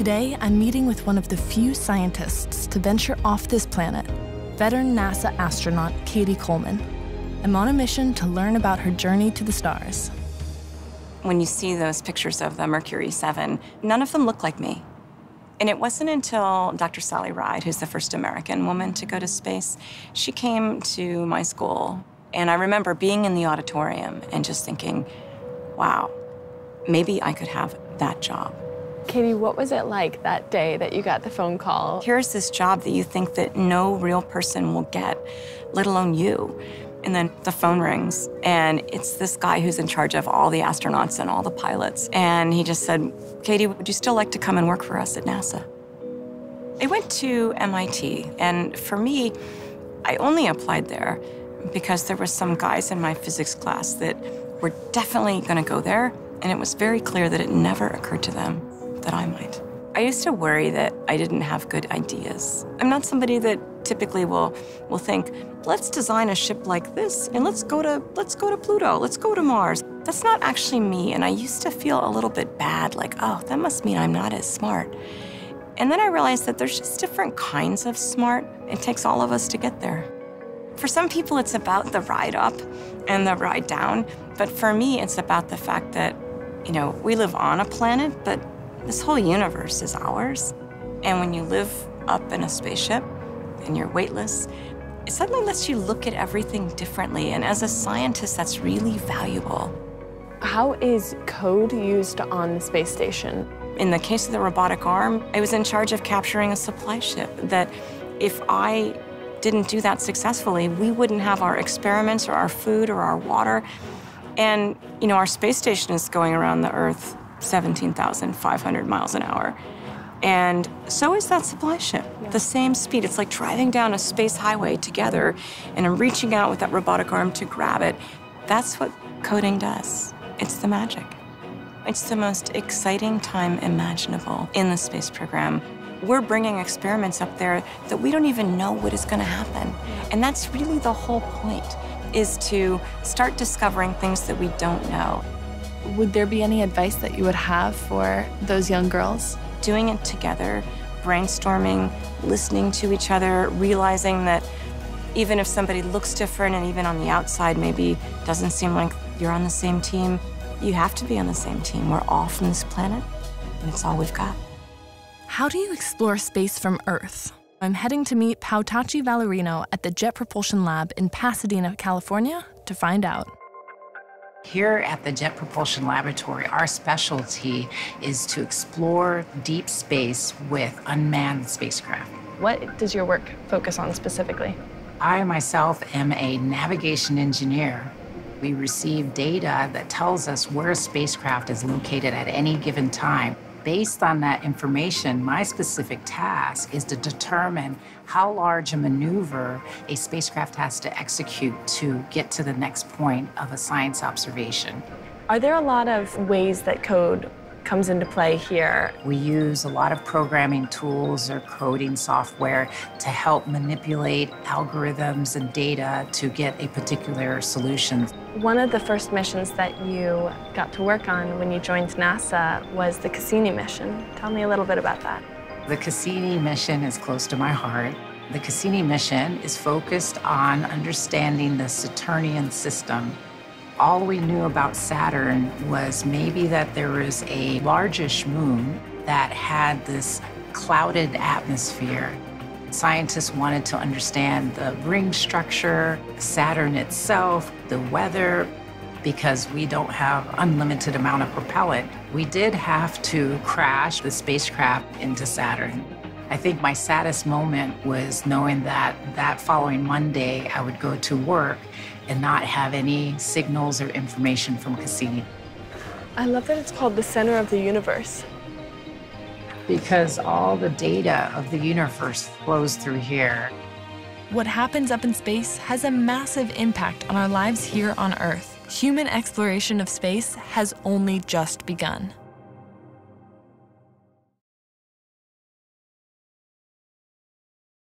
Today, I'm meeting with one of the few scientists to venture off this planet, veteran NASA astronaut Cady Coleman. I'm on a mission to learn about her journey to the stars. When you see those pictures of the Mercury 7, none of them look like me. And it wasn't until Dr. Sally Ride, who's the first American woman to go to space, she came to my school. And I remember being in the auditorium and just thinking, wow, maybe I could have that job. Cady, what was it like that day that you got the phone call? Here's this job that you think that no real person will get, let alone you. And then the phone rings, and it's this guy who's in charge of all the astronauts and all the pilots. And he just said, Cady, would you still like to come and work for us at NASA? I went to MIT, and for me, I only applied there because there were some guys in my physics class that were definitely gonna go there, and it was very clear that it never occurred to them that I might. I used to worry that I didn't have good ideas. I'm not somebody that typically will think, let's design a ship like this, and let's go to Pluto, let's go to Mars. That's not actually me, and I used to feel a little bit bad, like, oh, that must mean I'm not as smart. And then I realized that there's just different kinds of smart. It takes all of us to get there. For some people, it's about the ride up and the ride down, but for me, it's about the fact that, you know, we live on a planet, but this whole universe is ours. And when you live up in a spaceship and you're weightless, it suddenly lets you look at everything differently. And as a scientist, that's really valuable. How is code used on the space station? In the case of the robotic arm, I was in charge of capturing a supply ship that if I didn't do that successfully, we wouldn't have our experiments or our food or our water. And, you know, our space station is going around the Earth 17,500 miles an hour. And so is that supply ship, the same speed. It's like driving down a space highway together, and I'm reaching out with that robotic arm to grab it. That's what coding does. It's the magic. It's the most exciting time imaginable in the space program. We're bringing experiments up there that we don't even know what is going to happen. And that's really the whole point, is to start discovering things that we don't know. Would there be any advice that you would have for those young girls? Doing it together, brainstorming, listening to each other, realizing that even if somebody looks different and even on the outside maybe doesn't seem like you're on the same team, you have to be on the same team. We're all from this planet, and it's all we've got. How do you explore space from Earth? I'm heading to meet Powtache Valerino at the Jet Propulsion Lab in Pasadena, California, to find out. Here at the Jet Propulsion Laboratory, our specialty is to explore deep space with unmanned spacecraft. What does your work focus on specifically? I myself am a navigation engineer. We receive data that tells us where a spacecraft is located at any given time. Based on that information, my specific task is to determine how large a maneuver a spacecraft has to execute to get to the next point of a science observation. Are there a lot of ways that code comes into play here? We use a lot of programming tools or coding software to help manipulate algorithms and data to get a particular solution. One of the first missions that you got to work on when you joined NASA was the Cassini mission. Tell me a little bit about that. The Cassini mission is close to my heart. The Cassini mission is focused on understanding the Saturnian system. All we knew about Saturn was maybe that there was a largish moon that had this clouded atmosphere. Scientists wanted to understand the ring structure, Saturn itself, the weather, because we don't have unlimited amount of propellant. We did have to crash the spacecraft into Saturn. I think my saddest moment was knowing that following Monday, I would go to work and not have any signals or information from Cassini. I love that it's called the center of the universe. Because all the data of the universe flows through here. What happens up in space has a massive impact on our lives here on Earth. Human exploration of space has only just begun.